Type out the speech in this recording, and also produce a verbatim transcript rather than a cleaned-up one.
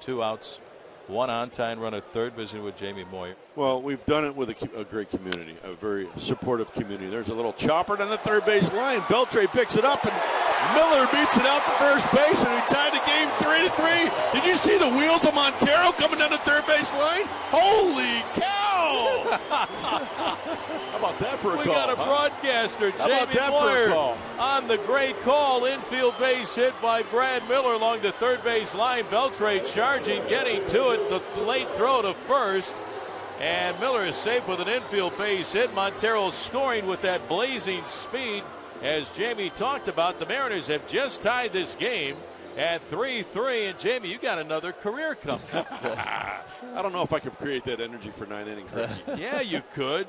two outs, one on, tying run at third, visiting with Jamie Moyer. Well, we've done it with a, a great community, a very supportive community. There's a little chopper down the third base line. Beltre picks it up, and Miller beats it out to first base, and we tied the game three to three. Did you see the wheels of Montero coming down the third base line? Holy cow! How about that for a we call? We got a huh? broadcaster, How Jamie Moyer, on the great call. Infield base hit by Brad Miller along the third base line. Beltre charging, getting to it. The late throw to first. And Miller is safe with an infield base hit. Montero scoring with that blazing speed. As Jamie talked about, the Mariners have just tied this game at three three. And, Jamie, you got another career coming. I don't know if I could create that energy for nine innings. Yeah, you could.